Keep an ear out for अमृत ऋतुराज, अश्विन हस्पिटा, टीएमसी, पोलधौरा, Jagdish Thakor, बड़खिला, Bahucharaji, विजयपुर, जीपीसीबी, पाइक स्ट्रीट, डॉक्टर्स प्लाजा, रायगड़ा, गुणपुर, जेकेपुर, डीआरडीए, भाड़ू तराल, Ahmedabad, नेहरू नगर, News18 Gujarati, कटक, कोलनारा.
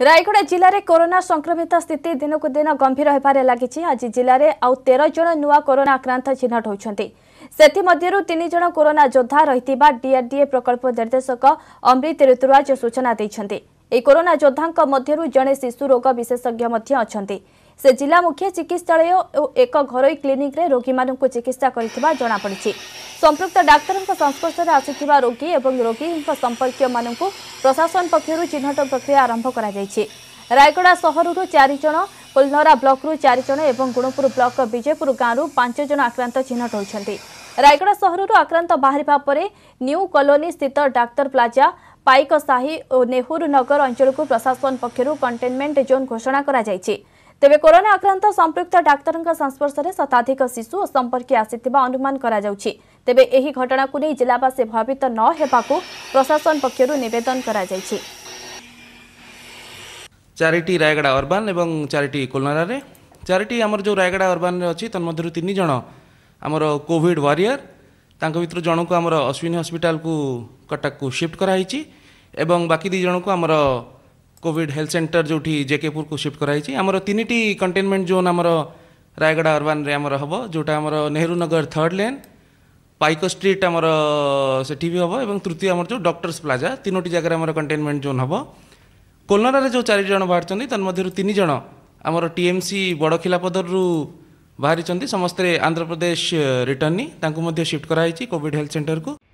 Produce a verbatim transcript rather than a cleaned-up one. रायगड़ा जिले में कोरोना संक्रमित स्थिति दिनक दिन गंभीर होबार लगी। आज जिले में आउ तेरह जन नुआ कोरोना आक्रांत चिन्हट होती। तीन जन कोरोना योद्धा रही डीआरडीए प्रकल्प निर्देशक अमृत ऋतुराज सूचना देते। एक कोरोना योद्धा मध्य जड़े शिशु रोग विशेषज्ञ अंति से जिला मुख्य चिकित्सालय और एक घरोई क्लिनिक रे रोगी मानू चिकित्सा करथिबा जणा पड़छि। संप्रक्त डाक्तर संस्पर्श में आसिथिबा रोगी और रोगी संपर्क मानू प्रशासन पक्षर चिन्हट प्रक्रिया आरंभ करा जायछि। रायगड़ा सहरु चार जन, पोलधौरा ब्लॉक रु चार जन और गुणपुर ब्लॉक विजयपुर गांव पांच जन आक्रांत चिन्हट होइछन्ति। रायगड़ा सहरु आक्रांत बाहरिबा परे न्यू कॉलोनी स्थित डॉक्टर्स प्लाजा, पाइक स्ट्रीट और नेहरू नगर अंचल को प्रशासन पक्षर कंटेनमेंट जोन घोषणा करा जायछि। तेबे कोरोना आक्रांत संप्रक्त डाक्तर संस्पर्श में शताधिक शिशु और संपर्क आसीथिबा अनुमान करा जाउछि। तेबे एही घटना को नहीं जिलावासी भयभीत न हेबाकू प्रशासन पक्षरु निवेदन करा जायछि। चारिटी रायगड़ा अर्बन एवं चारिटी कोलनारा रे चारिटी हमर जो रायगड़ा अर्बन रे अछि तन्मध्यरु तीन जण हमर कोविड वॉरियर तांको भितर जण को हमर अश्विन हस्पिटा को कटक को शिफ्ट करा हिछि एवं बाकी दु जण को हमर कोविड हेल्थ सेंटर जो जेकेपुर को शिफ्ट कराई। आमर तीन कंटेनमेंट जोन आमर रायगड़ा अर्बन रे आमर हम जोटा आमर नेहरू नगर third lane, पाइक स्ट्रीट आमर से भी हम और तृतीय आमर जो डॉक्टर्स प्लाजा तीनो जगह आमर कंटेनमेंट जोन हम। कोलनारा रे जो चार जन बाहर तन्मध्यरु तीन जन आमर टीएमसी बड़खिला पदरु बाहरी समस्ते आंध्र प्रदेश रिटर्नी तांको मध्य शिफ्ट कराई कोविड हेल्थ सेंटर को।